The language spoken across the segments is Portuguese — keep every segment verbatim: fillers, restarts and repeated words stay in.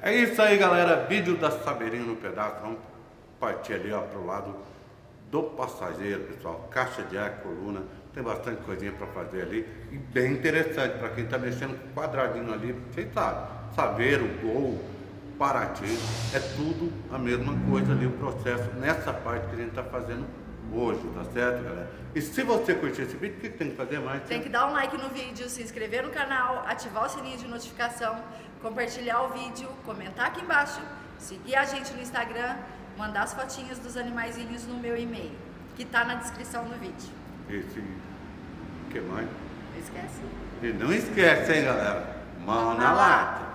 É isso aí, galera, vídeo da Saveirinho no pedaço. Vamos partir ali, ó, pro lado do passageiro, pessoal. Caixa de ar, coluna, tem bastante coisinha para fazer ali. E bem interessante para quem tá mexendo com quadradinho ali, vocês sabem, Saveiro, Gol, Paraty, é tudo a mesma coisa ali, o processo nessa parte que a gente tá fazendo hoje, tá certo, galera? E se você curtir esse vídeo, o que tem que fazer mais? Tem que dar um like no vídeo, se inscrever no canal, ativar o sininho de notificação, compartilhar o vídeo, comentar aqui embaixo, seguir a gente no Instagram, mandar as fotinhas dos animaizinhos no meu e-mail, que tá na descrição do vídeo. Esse... o que mais? Não esquece. E não esquece, hein, galera? Mão na lata!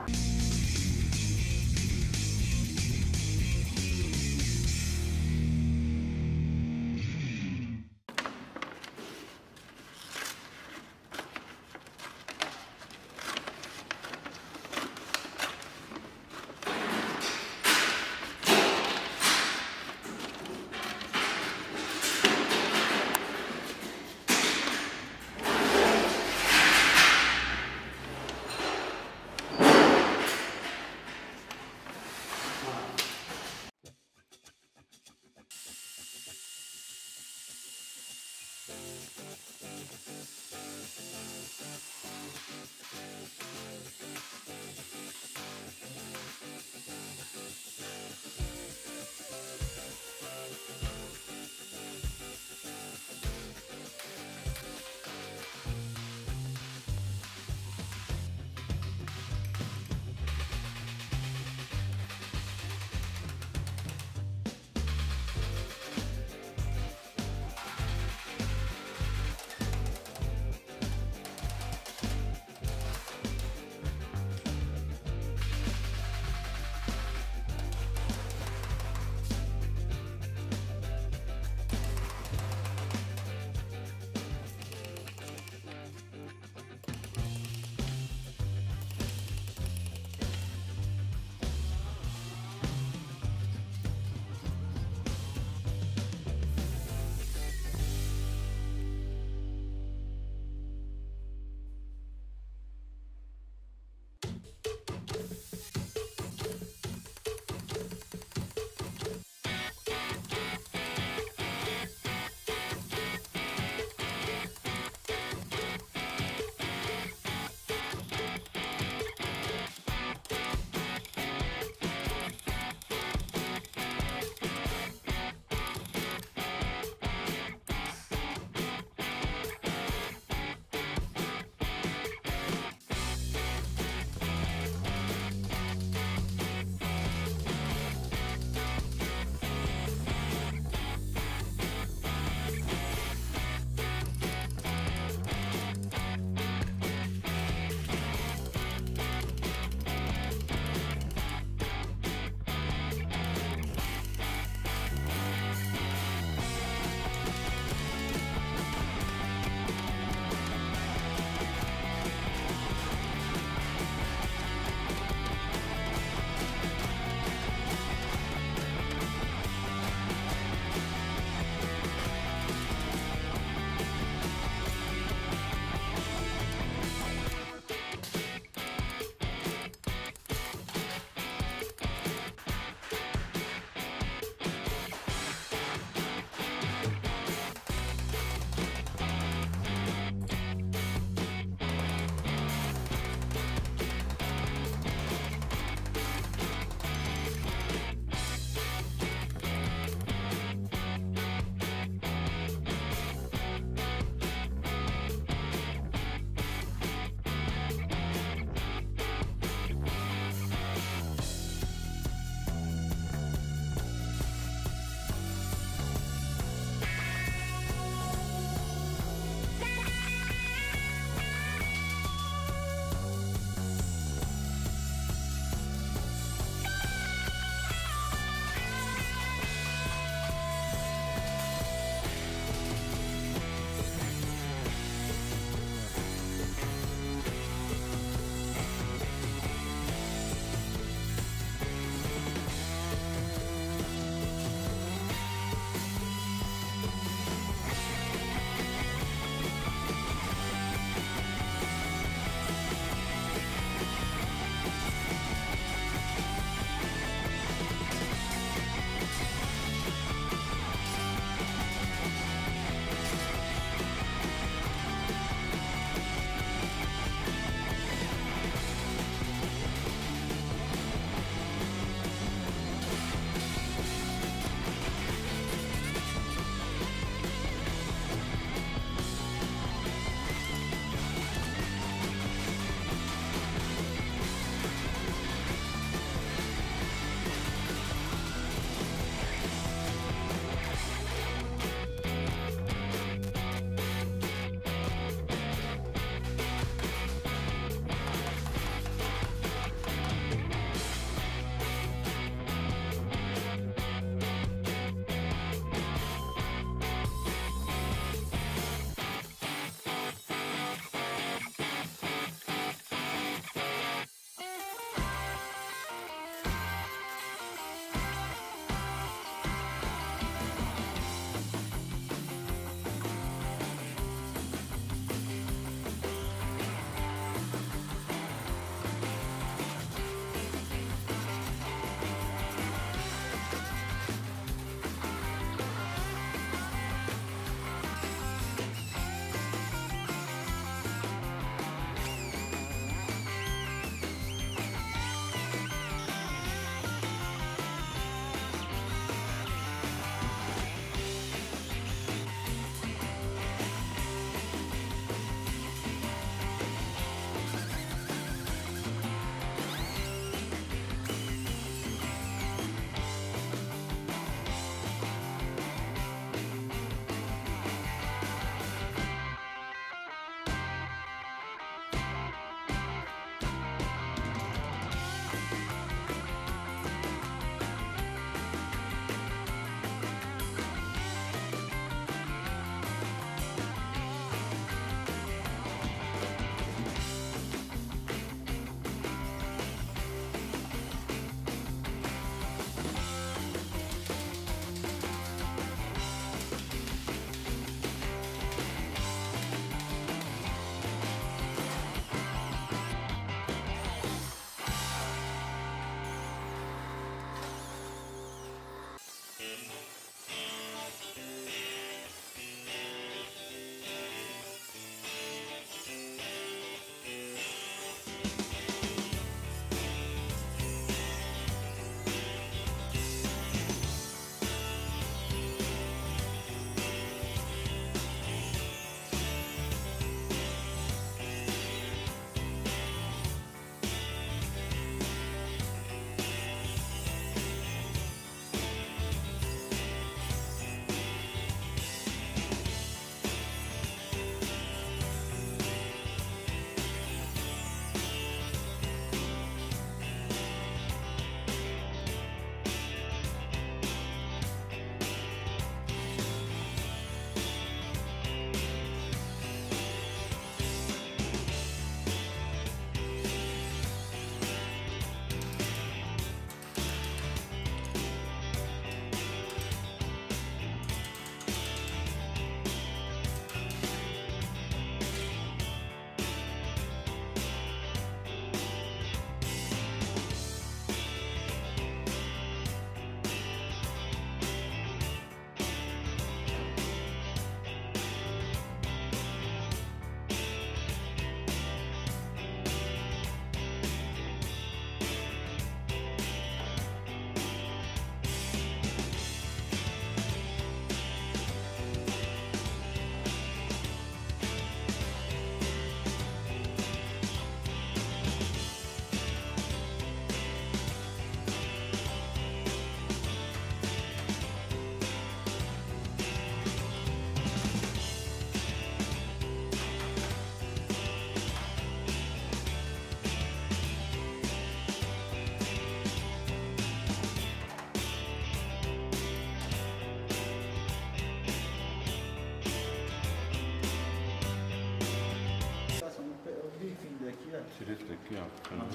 direito daqui, ó. Pra não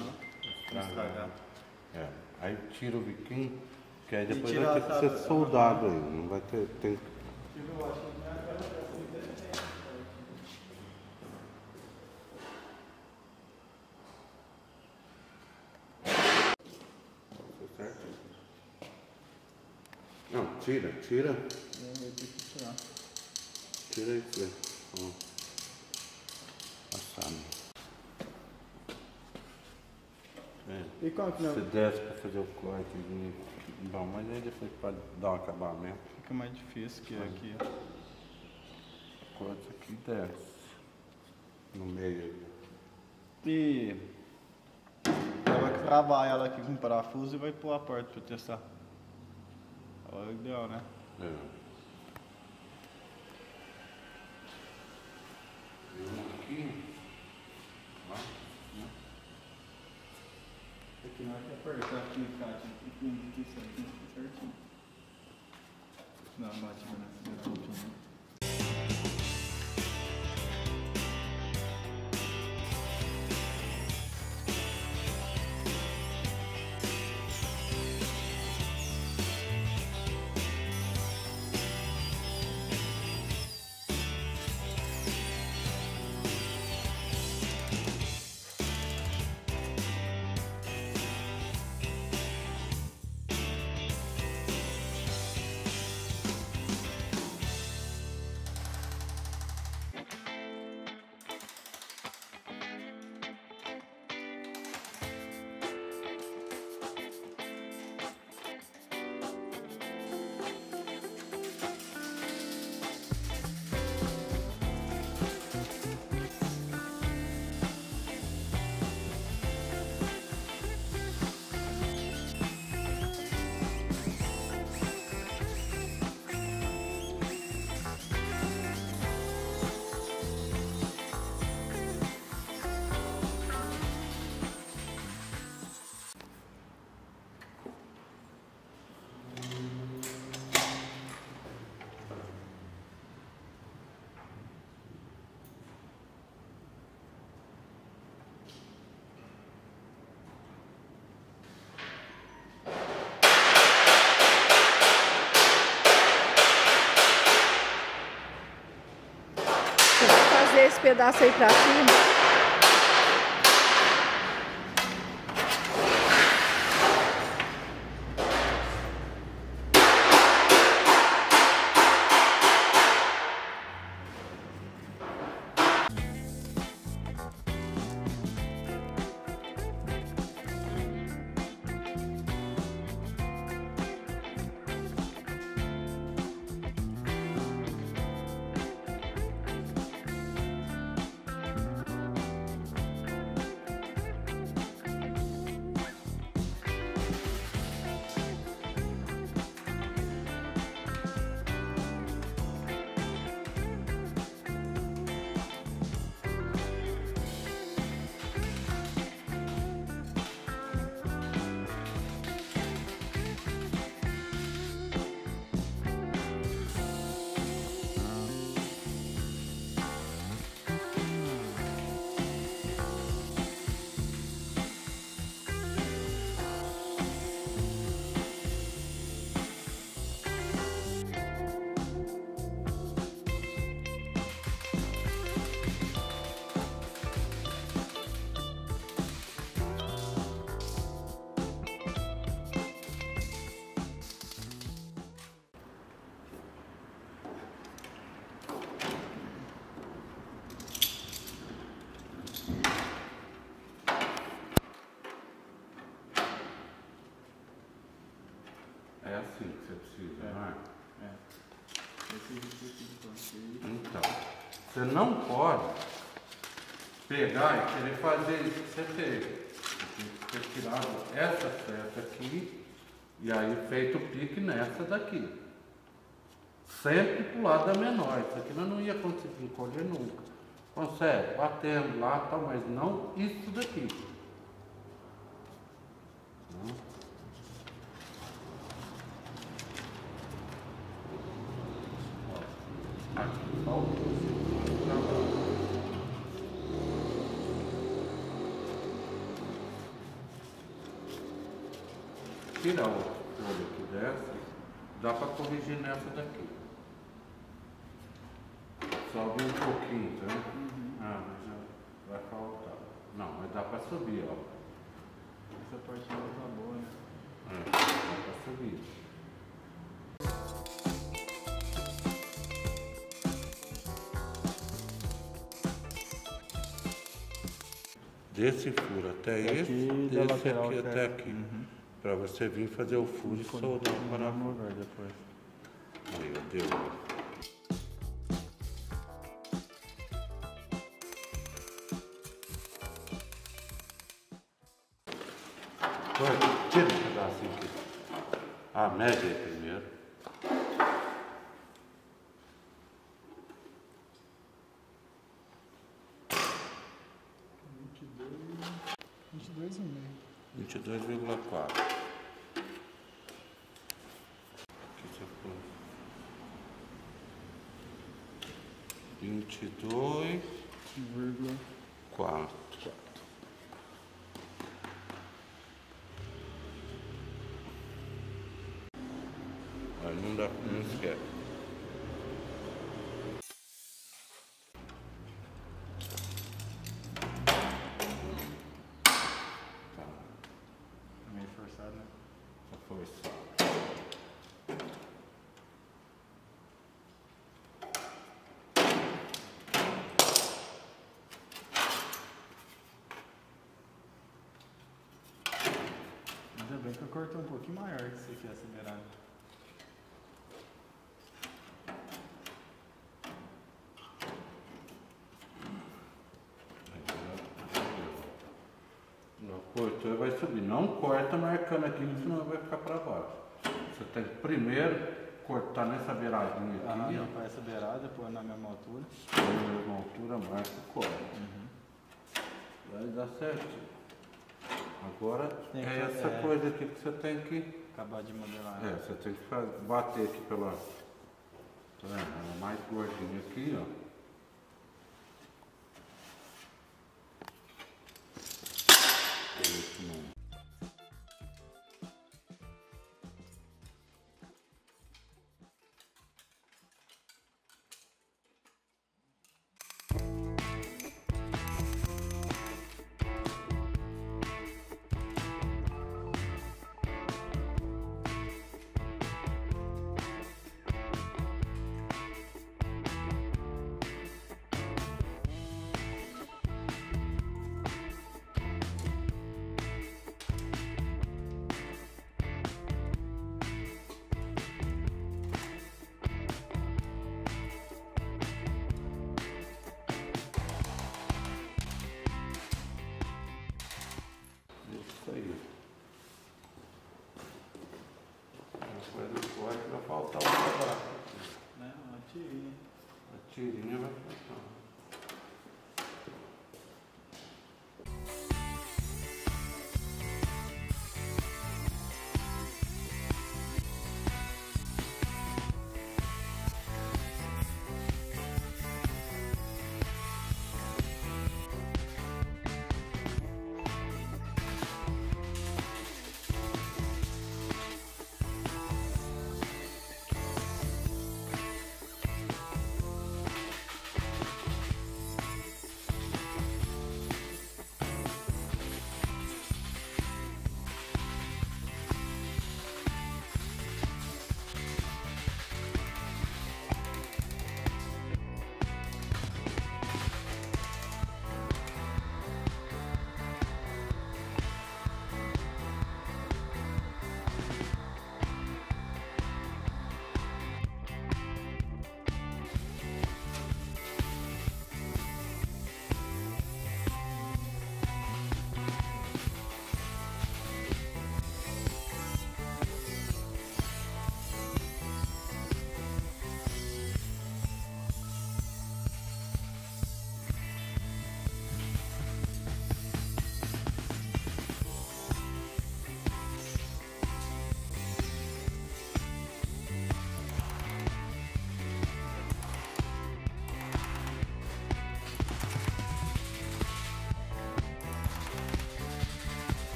estragar. É. Aí tira o biquinho, que aí depois vai ter que ser soldado aí. Não vai ter. Tem... Não, tira, tira. Tira isso aí. Ó. Passado. É. E como que não? Se desce pra fazer o corte bom, mas aí depois pode dar um acabamento. Fica mais difícil que aqui. Corta aqui e desce. No meio. E ela vai cravar ela aqui com parafuso e vai pôr a porta pra testar. A hora ideal, né? É. Aqui não vai ter apertar aqui, cara. Aqui, aqui, certinho. Não, bate nessa última. Esse pedaço aí pra cima. É assim que você precisa, é. Não é? É. Então, você não pode pegar e querer fazer isso que você fez. Você tem que tirar essa seta aqui e aí feito o pique nessa daqui. Sempre pro lado da menor. Isso aqui nós não ia conseguir colher nunca. Consegue, batendo lá e tal, mas não isso daqui. tira o olho aqui dessa, dá para corrigir nessa daqui. Sobe um pouquinho, tá? Uhum. Ah, mas já vai faltar. Não, mas dá para subir, ó. Essa parte não tá boa, né? É, dá para subir. Desse furo até esse, desse aqui até aqui. Uhum. Para você vir fazer o furo e soldar o parafuso depois. Aí, deu. Tira esse pedacinho aqui. Ah, mede aí primeiro. vinte e dois vírgula quatro. vinte e dois vírgula quatro. Aí não dá, não esquece. Tá. Tá meio forçado, né? Tá forçado. Ainda bem que eu cortei um pouquinho maior que esse aqui, acelerado. Cortou e vai subir. Não corta marcando aqui, senão vai ficar para baixo. Você tem que primeiro cortar nessa beiradinha aqui. Ah, não, para essa beirada, põe na mesma altura. Põe na mesma altura, marca e corta. Uhum. Vai dar certo. Agora tem que, é essa é... coisa aqui que você tem que... acabar de modelar. É, você tem que fazer, bater aqui pela... Tá vendo? Ela é mais gordinha aqui, ó. Vai faltar um pedaço. Não, uma tirinha. A tirinha vai faltar.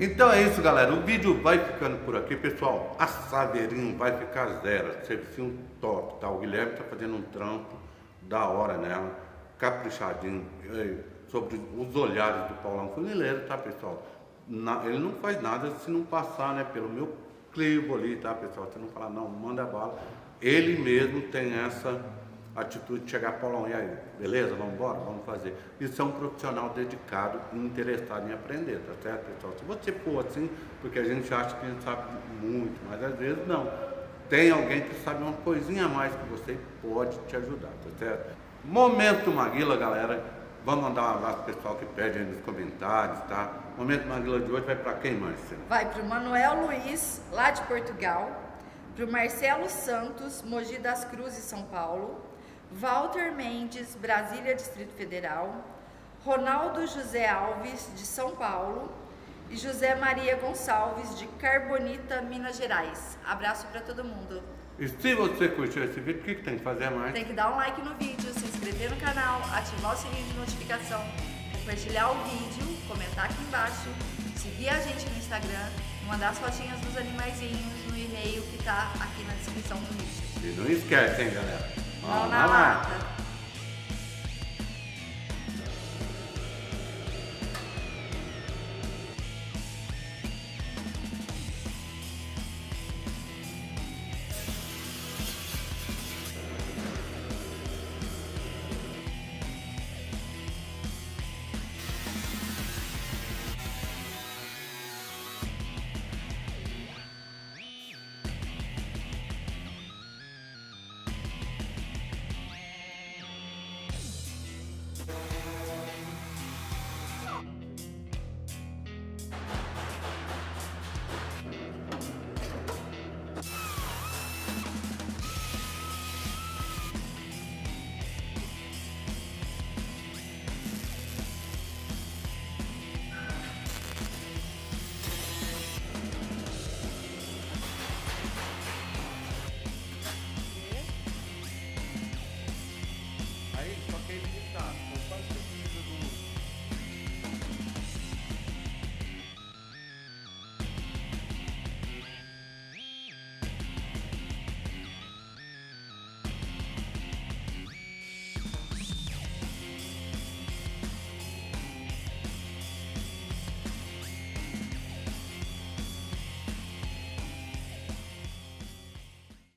Então é isso, galera. O vídeo vai ficando por aqui, pessoal. A Saveirinho vai ficar zero. Serviço top, tá? O Guilherme tá fazendo um trampo da hora nela, caprichadinho, sobre os olhares do Paulão Funileiro, tá, pessoal? Na, ele não faz nada se não passar, né, pelo meu clivo ali, tá, pessoal? Se não falar, não, manda bala. Ele mesmo tem essa atitude de chegar, Paulão, e aí, beleza? Vamos embora? Vamos fazer. Isso é um profissional dedicado e interessado em aprender, tá certo, pessoal? Se você for assim, porque a gente acha que a gente sabe muito, mas às vezes não. Tem alguém que sabe uma coisinha a mais que você pode te ajudar, tá certo? Momento Maguila, galera. Vamos mandar um abraço pro pessoal que pede aí nos comentários, tá? O Momento Maguila de hoje vai para quem, Marcelo? Vai pro Manuel Luiz, lá de Portugal. Pro Marcelo Santos, Mogi das Cruzes, São Paulo. Walter Mendes, Brasília, Distrito Federal. Ronaldo José Alves, de São Paulo. E José Maria Gonçalves, de Carbonita, Minas Gerais. Abraço para todo mundo. E se você curtiu esse vídeo, o que, que tem que fazer mais? Tem que dar um like no vídeo, se inscrever no canal, ativar o sininho de notificação, compartilhar o vídeo, comentar aqui embaixo, seguir a gente no Instagram, mandar as fotinhas dos animaizinhos no e-mail que tá aqui na descrição do vídeo. E não esquece, hein, galera? Mão na lata!